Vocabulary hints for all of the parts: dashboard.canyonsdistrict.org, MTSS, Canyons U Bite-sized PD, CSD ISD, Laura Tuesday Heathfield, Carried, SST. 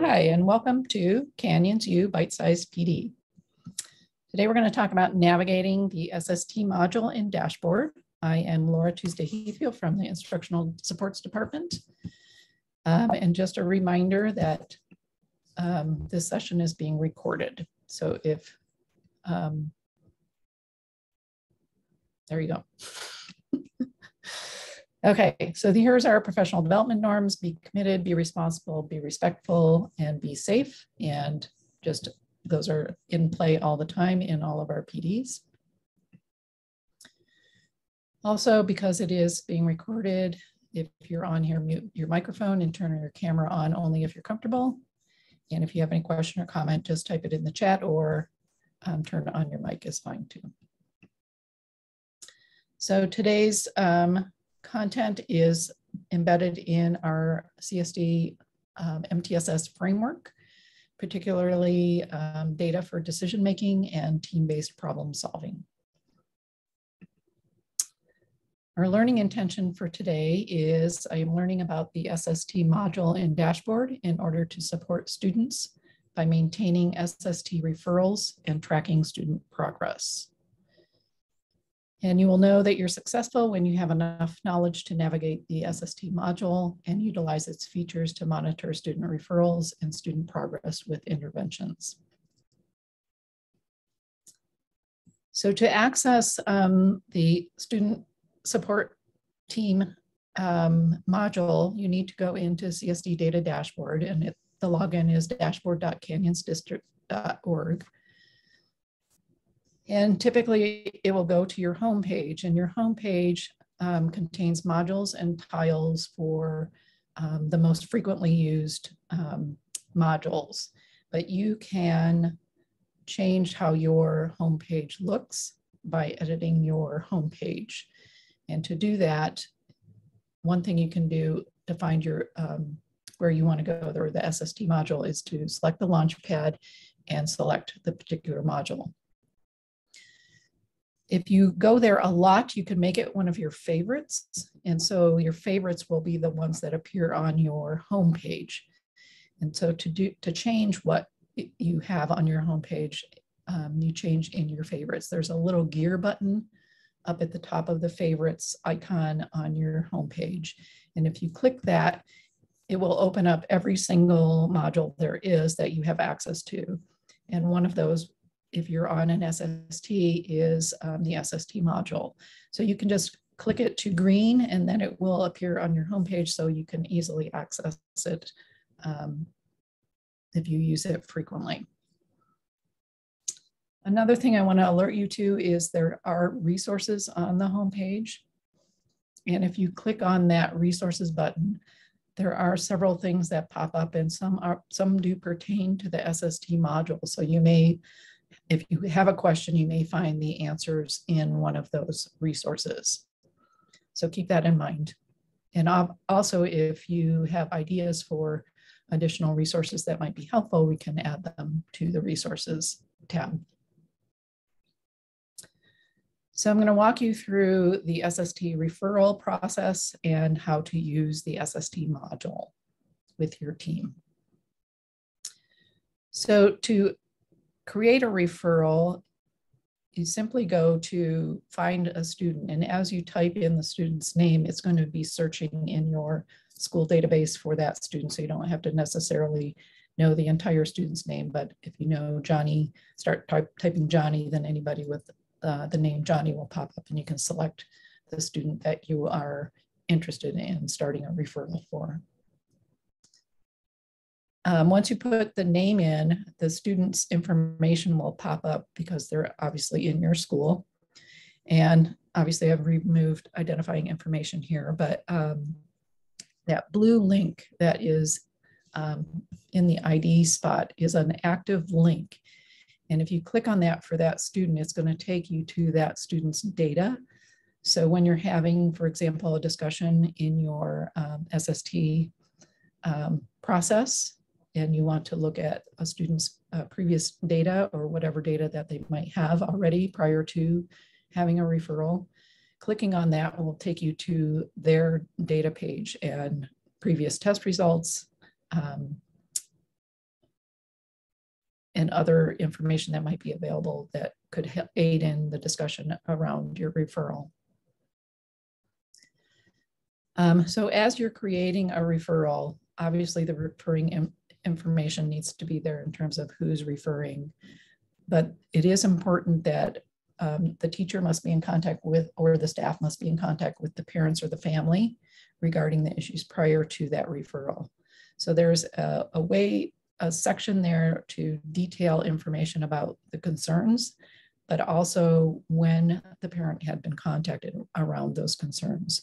Hi, and welcome to Canyons U Bite-sized PD. Today we're going to talk about navigating the SST module in Dashboard. I am Laura Tuesday Heathfield from the Instructional Supports Department. And just a reminder that this session is being recorded. So if, there you go. Okay, so here's our professional development norms: be committed, be responsible, be respectful, and be safe. And just those are in play all the time in all of our PDs. Also, because it is being recorded, if you're on here, mute your microphone and turn your camera on only if you're comfortable. And if you have any question or comment, just type it in the chat or turn on your mic is fine too. So today's content is embedded in our CSD MTSS framework, particularly data for decision-making and team-based problem solving. Our learning intention for today is I am learning about the SST module in Dashboard in order to support students by maintaining SST referrals and tracking student progress. And you will know that you're successful when you have enough knowledge to navigate the SST module and utilize its features to monitor student referrals and student progress with interventions. So to access the student support team module, you need to go into CSD Data Dashboard, and the login is dashboard.canyonsdistrict.org. And typically it will go to your home page, and your home page contains modules and tiles for the most frequently used modules. But you can change how your home page looks by editing your home page. And to do that, one thing you can do to find your where you want to go, or the SST module, is to select the launchpad and select the particular module. If you go there a lot, you can make it one of your favorites. And so your favorites will be the ones that appear on your homepage. And so to change what you have on your homepage, you change in your favorites. There's a little gear button up at the top of the favorites icon on your homepage. And if you click that, it will open up every single module there is that you have access to. And one of those, if you're on an SST, is the SST module. So you can just click it to green and then it will appear on your homepage, so you can easily access it if you use it frequently. Another thing I want to alert you to is there are resources on the homepage. And if you click on that resources button, there are several things that pop up, and some do pertain to the SST module. So you may, if you have a question, you may find the answers in one of those resources. So keep that in mind. And also, if you have ideas for additional resources that might be helpful, we can add them to the resources tab. So I'm going to walk you through the SST referral process and how to use the SST module with your team. So to create a referral, you simply go to find a student, and as you type in the student's name, it's going to be searching in your school database for that student. So you don't have to necessarily know the entire student's name, but if you know Johnny, start typing Johnny, then anybody with the name Johnny will pop up, and you can select the student that you are interested in starting a referral for. Once you put the name in, the student's information will pop up because they're obviously in your school. And obviously I've removed identifying information here, but that blue link that is in the ID spot is an active link. And if you click on that for that student, it's going to take you to that student's data. So when you're having, for example, a discussion in your SST process, and you want to look at a student's previous data or whatever data that they might have already prior to having a referral, clicking on that will take you to their data page and previous test results, and other information that might be available that could help aid in the discussion around your referral. So as you're creating a referral, obviously the referring information needs to be there in terms of who's referring, but it is important that the teacher must be in contact with, or the staff must be in contact with, the parents or the family regarding the issues prior to that referral. So there's a section there to detail information about the concerns, but also when the parent had been contacted around those concerns.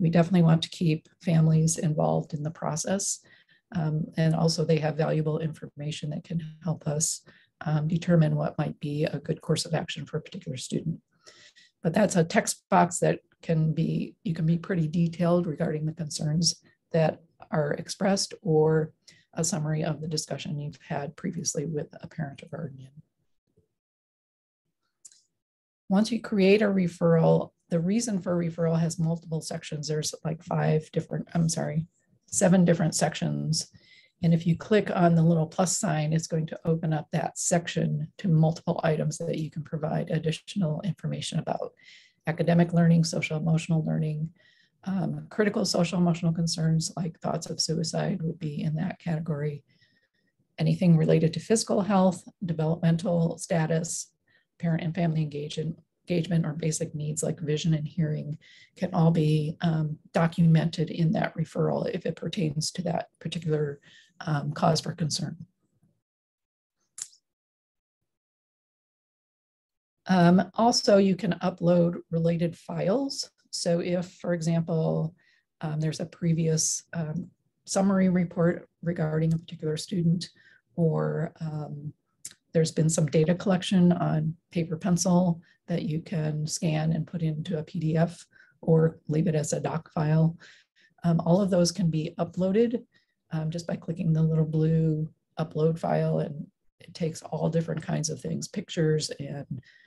We definitely want to keep families involved in the process. And also they have valuable information that can help us determine what might be a good course of action for a particular student. But that's a text box that can be, you can be pretty detailed regarding the concerns that are expressed, or a summary of the discussion you've had previously with a parent or guardian. Once you create a referral, the reason for referral has multiple sections. There's like seven different sections. And if you click on the little plus sign, it's going to open up that section to multiple items that you can provide additional information about: academic learning, social emotional learning, critical social emotional concerns like thoughts of suicide would be in that category, anything related to physical health, developmental status, parent and family engagement, or basic needs like vision and hearing can all be documented in that referral if it pertains to that particular cause for concern. Also, you can upload related files. So if, for example, there's a previous summary report regarding a particular student, or there's been some data collection on paper pencil that you can scan and put into a PDF or leave it as a doc file. All of those can be uploaded just by clicking the little blue upload file, and it takes all different kinds of things, pictures and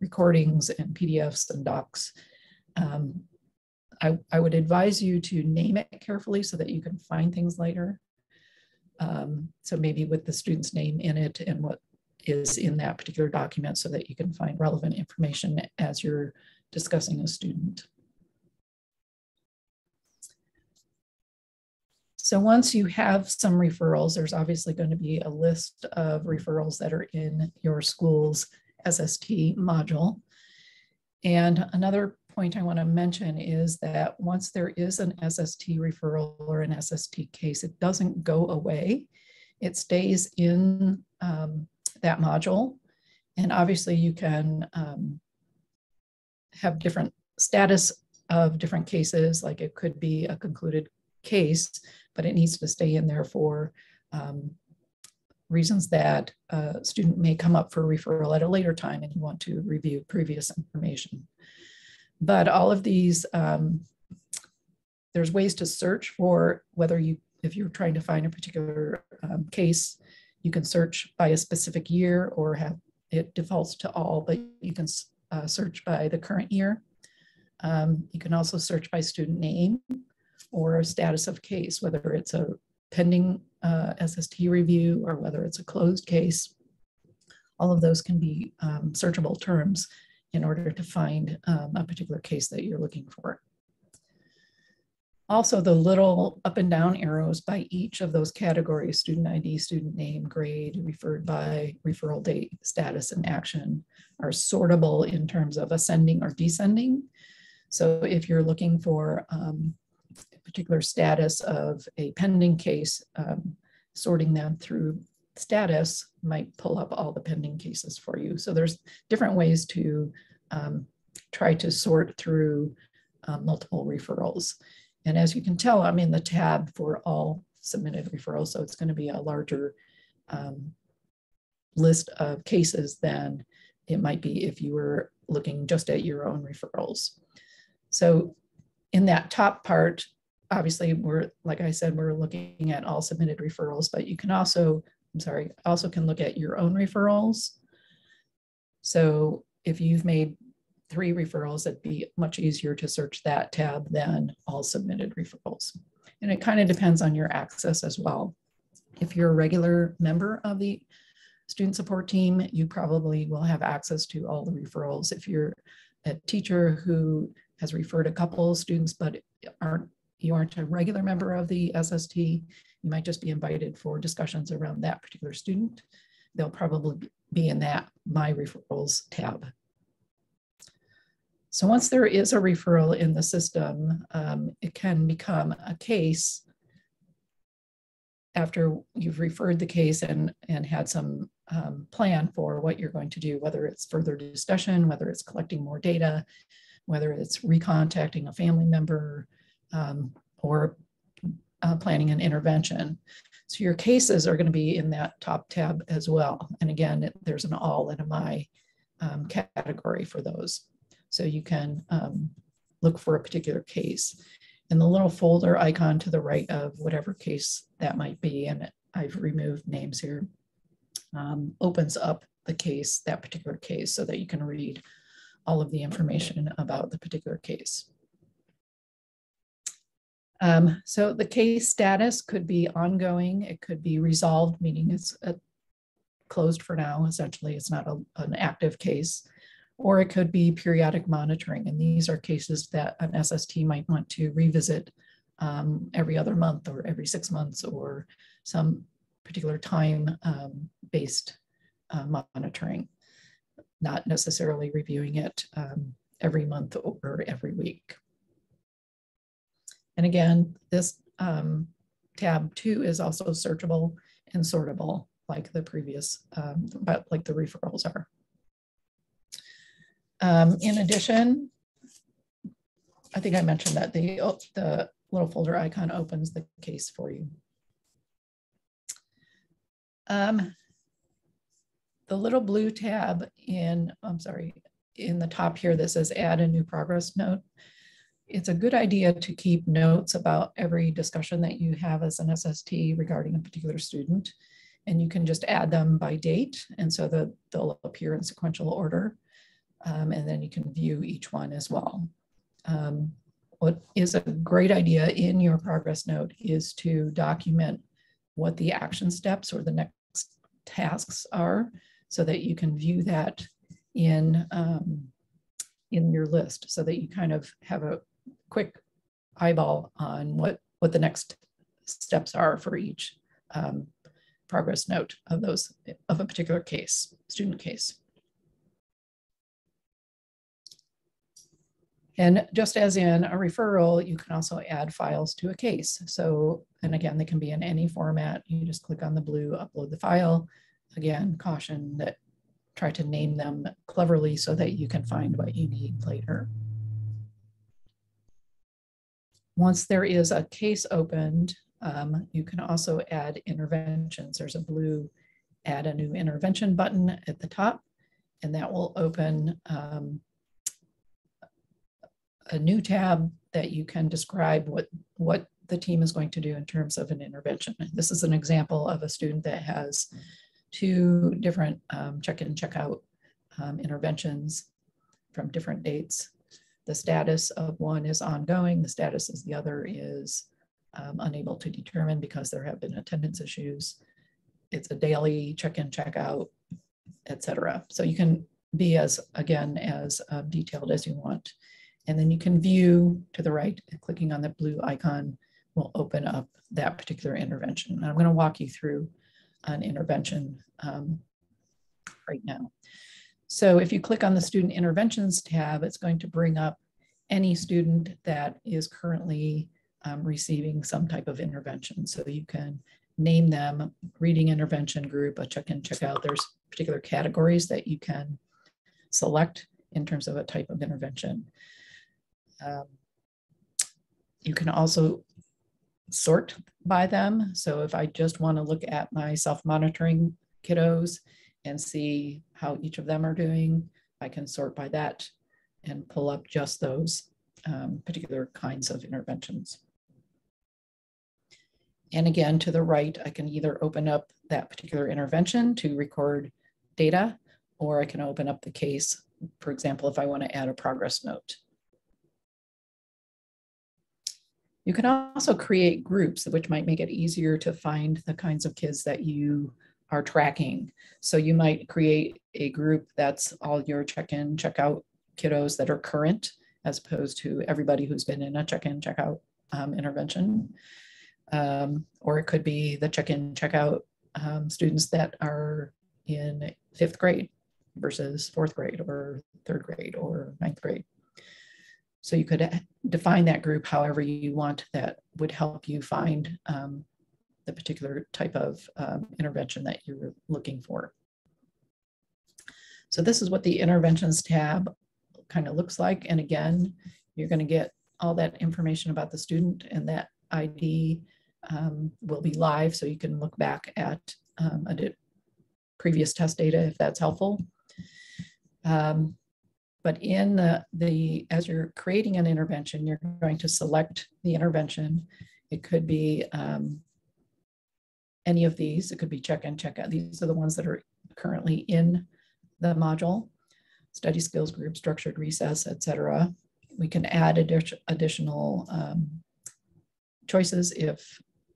recordings and PDFs and docs. I would advise you to name it carefully so that you can find things later. So maybe with the student's name in it and what is in that particular document, so that you can find relevant information as you're discussing a student. So once you have some referrals, there's obviously going to be a list of referrals that are in your school's SST module. And another point I want to mention is that once there is an SST referral or an SST case, it doesn't go away. It stays in that module. And obviously you can have different status of different cases, like it could be a concluded case, but it needs to stay in there for reasons that a student may come up for referral at a later time and you want to review previous information. But all of these, there's ways to search for whether you, if you're trying to find a particular case, you can search by a specific year, or have it defaults to all, but you can search by the current year. You can also search by student name or status of case, whether it's a pending SST review or whether it's a closed case. All of those can be searchable terms in order to find a particular case that you're looking for. Also, the little up and down arrows by each of those categories, student ID, student name, grade, referred by, referral date, status, and action, are sortable in terms of ascending or descending. So if you're looking for a particular status of a pending case, sorting them through status might pull up all the pending cases for you. So there's different ways to try to sort through multiple referrals. And as you can tell, I'm in the tab for all submitted referrals, so it's going to be a larger list of cases than it might be if you were looking just at your own referrals. So in that top part, obviously we're, like I said, we're looking at all submitted referrals, but you can also, also can look at your own referrals. So if you've made 3 referrals, it'd be much easier to search that tab than all submitted referrals. And it kind of depends on your access as well. If you're a regular member of the student support team, you probably will have access to all the referrals. If you're a teacher who has referred a couple of students, but you aren't a regular member of the SST, you might just be invited for discussions around that particular student. They'll probably be in that My Referrals tab. So once there is a referral in the system, it can become a case after you've referred the case and had some plan for what you're going to do, whether it's further discussion, whether it's collecting more data, whether it's recontacting a family member, or planning an intervention. So your cases are going to be in that top tab as well. And again, there's an all and a my category for those. So you can look for a particular case. And the little folder icon to the right of whatever case that might be, and I've removed names here, opens up the case, that particular case, so that you can read all of the information about the particular case. So the case status could be ongoing, it could be resolved, meaning it's closed for now, essentially, it's not an active case, or it could be periodic monitoring. And these are cases that an SST might want to revisit every other month or every 6 months or some particular time-based monitoring, not necessarily reviewing it every month or every week. And again, this tab too is also searchable and sortable, like the previous, but like the referrals are. In addition, I think I mentioned that the little folder icon opens the case for you. The little blue tab in the top here that says add a new progress note. It's a good idea to keep notes about every discussion that you have as an SST regarding a particular student, and you can just add them by date, and so that they'll appear in sequential order, and then you can view each one as well. What is a great idea in your progress note is to document what the action steps or the next tasks are, so that you can view that in your list, so that you kind of have a quick eyeball on what the next steps are for each progress note of a particular case, student case. And just as in a referral, you can also add files to a case. So, and again, they can be in any format. You just click on the blue, upload the file. Again, caution that try to name them cleverly so that you can find what you need later. Once there is a case opened, you can also add interventions. There's a blue add a new intervention button at the top, and that will open a new tab that you can describe what the team is going to do in terms of an intervention. This is an example of a student that has two different check-in, check-out interventions from different dates. The status of one is ongoing, the status of the other is unable to determine because there have been attendance issues. It's a daily check-in, check-out, etc. So you can be as detailed as you want. And then you can view to the right, and clicking on the blue icon will open up that particular intervention. And I'm going to walk you through an intervention right now. So if you click on the student interventions tab, it's going to bring up any student that is currently receiving some type of intervention. So you can name them, reading intervention group, a check-in, check-out. There's particular categories that you can select in terms of a type of intervention. You can also sort by them. So if I just want to look at my self-monitoring kiddos and see how each of them are doing, I can sort by that and pull up just those particular kinds of interventions. And again, to the right, I can either open up that particular intervention to record data, or I can open up the case, for example, if I want to add a progress note. You can also create groups, which might make it easier to find the kinds of kids that you are tracking. So you might create a group that's all your check-in, check-out kiddos that are current, as opposed to everybody who's been in a check-in, check-out intervention. Or it could be the check-in, check-out students that are in 5th grade versus 4th grade or 3rd grade or 9th grade. So you could define that group however you want. That would help you find the particular type of intervention that you're looking for. So this is what the interventions tab kind of looks like. And again, you're going to get all that information about the student, and that ID will be live, so you can look back at previous test data if that's helpful. But in as you're creating an intervention, you're going to select the intervention. It could be any of these. It could be check-in, check-out. These are the ones that are currently in the module: study skills group, structured recess, etc. We can add additional choices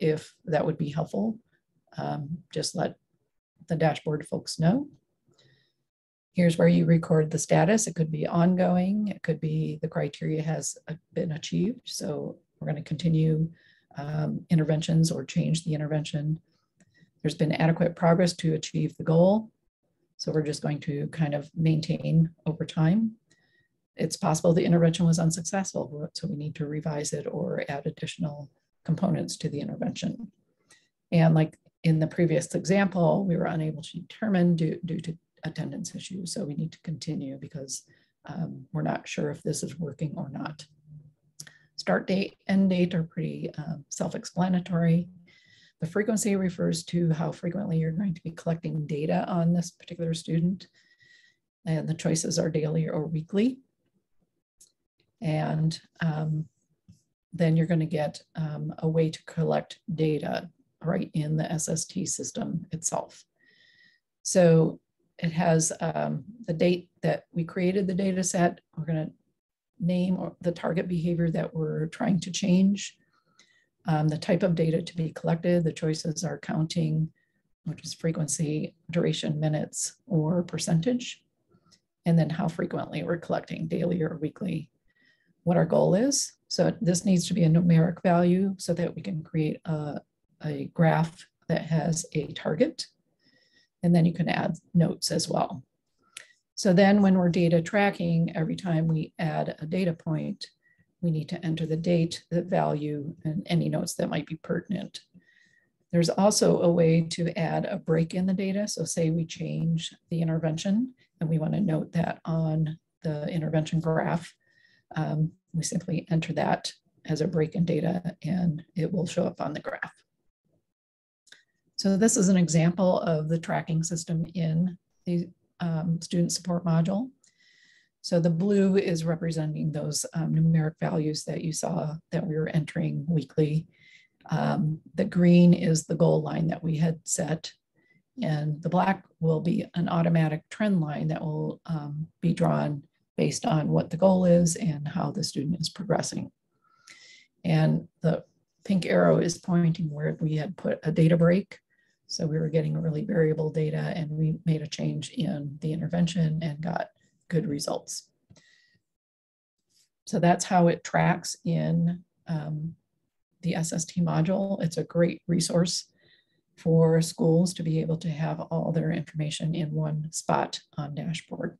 if that would be helpful. Just let the dashboard folks know. Here's where you record the status. It could be ongoing. It could be the criteria has been achieved. So we're going to continue interventions or change the intervention. There's been adequate progress to achieve the goal. So we're just going to kind of maintain over time. It's possible the intervention was unsuccessful, so we need to revise it or add additional components to the intervention. And like in the previous example, we were unable to determine due to attendance issue, so we need to continue because we're not sure if this is working or not. Start date, end date are pretty self-explanatory. The frequency refers to how frequently you're going to be collecting data on this particular student, and the choices are daily or weekly. And then you're going to get a way to collect data right in the SST system itself. So it has the date that we created the data set. We're going to name the target behavior that we're trying to change, the type of data to be collected. The choices are counting, which is frequency, duration, minutes, or percentage, and then how frequently we're collecting, daily or weekly, what our goal is. So this needs to be a numeric value so that we can create a graph that has a target. And then you can add notes as well. So then when we're data tracking, every time we add a data point, we need to enter the date, the value, and any notes that might be pertinent. There's also a way to add a break in the data. So say we change the intervention and we want to note that on the intervention graph, we simply enter that as a break in data and it will show up on the graph. So this is an example of the tracking system in the student support module. So the blue is representing those numeric values that you saw that we were entering weekly. The green is the goal line that we had set, and the black will be an automatic trend line that will be drawn based on what the goal is and how the student is progressing. And the pink arrow is pointing where we had put a data break. So we were getting really variable data, and we made a change in the intervention and got good results. So that's how it tracks in the SST module. It's a great resource for schools to be able to have all their information in one spot on dashboard.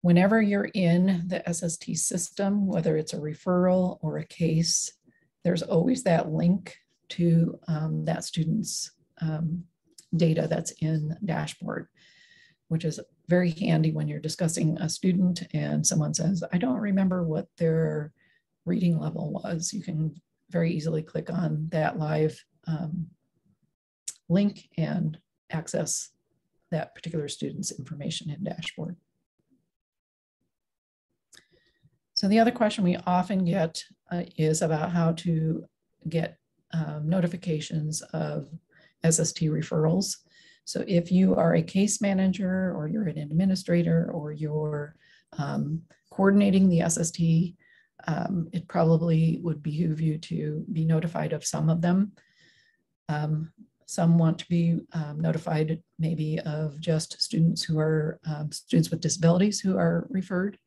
Whenever you're in the SST system, whether it's a referral or a case, there's always that link to that student's data that's in dashboard, which is very handy when you're discussing a student and someone says, I don't remember what their reading level was. You can very easily click on that live link and access that particular student's information in dashboard. So the other question we often get is about how to get notifications of SST referrals. So if you are a case manager, or you're an administrator, or you're coordinating the SST, it probably would behoove you to be notified of some of them. Some want to be notified maybe of just students who are students with disabilities who are referred.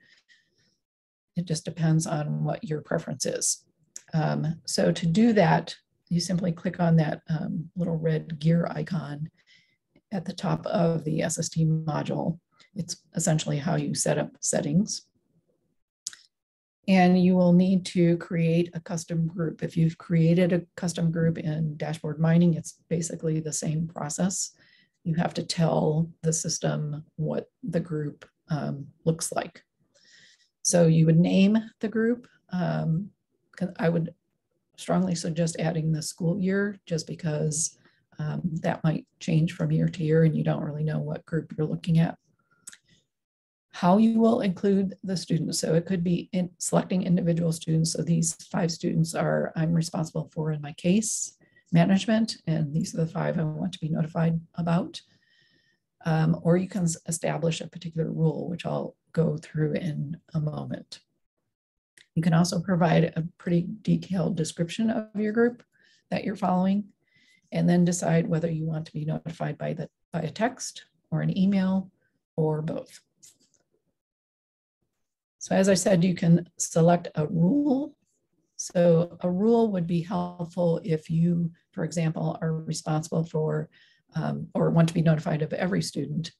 It just depends on what your preference is. So to do that, you simply click on that little red gear icon at the top of the SST module. It's essentially how you set up settings. And you will need to create a custom group. If you've created a custom group in dashboard mining, it's basically the same process. You have to tell the system what the group looks like. So you would name the group. I would strongly suggest adding the school year, just because that might change from year to year and you don't really know what group you're looking at. How you will include the students. So it could be in selecting individual students. So these 5 students are, I'm responsible for in my case management, and these are the 5 I want to be notified about. Or you can establish a particular rule, which I'll go through in a moment. You can also provide a pretty detailed description of your group that you're following, and then decide whether you want to be notified by a text or an email or both. So as I said, you can select a rule. So a rule would be helpful if you, for example, are responsible for or want to be notified of every student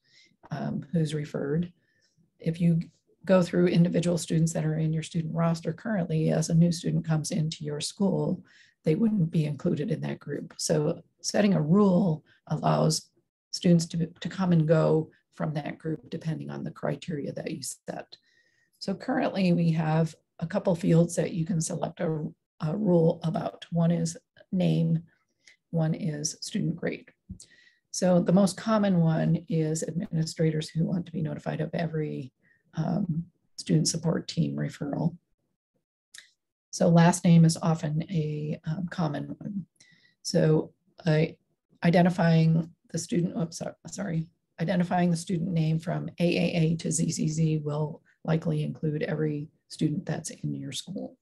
who's referred. If you go through individual students that are in your student roster currently, as a new student comes into your school, they wouldn't be included in that group. So setting a rule allows students to come and go from that group depending on the criteria that you set. So currently we have a couple fields that you can select a rule about. One is name, one is student grade. So the most common one is administrators who want to be notified of every student support team referral. So last name is often a common one. So identifying the student, oops, sorry, identifying the student name from AAA to ZZZ will likely include every student that's in your school.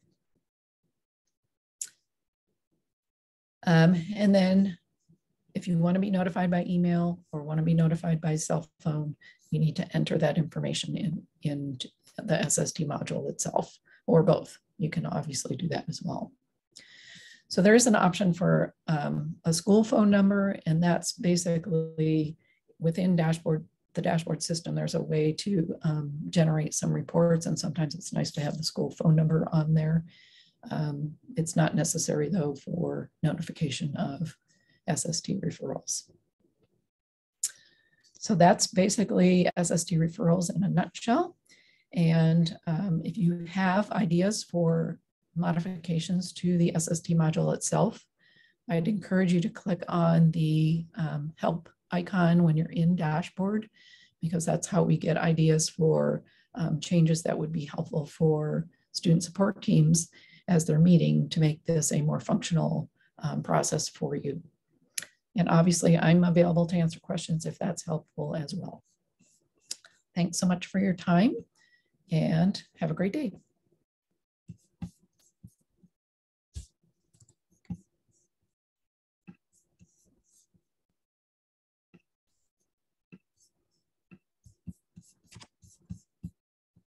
And then if you want to be notified by email or want to be notified by cell phone, you need to enter that information in the SST module itself, or both. You can obviously do that as well. So there is an option for a school phone number, and that's basically within dashboard. The dashboard system, there's a way to generate some reports, and sometimes it's nice to have the school phone number on there. It's not necessary though for notification of SST referrals. So that's basically SST referrals in a nutshell. And if you have ideas for modifications to the SST module itself, I'd encourage you to click on the help icon when you're in dashboard, because that's how we get ideas for changes that would be helpful for student support teams as they're meeting to make this a more functional process for you. And obviously I'm available to answer questions if that's helpful as well. Thanks so much for your time, and have a great day.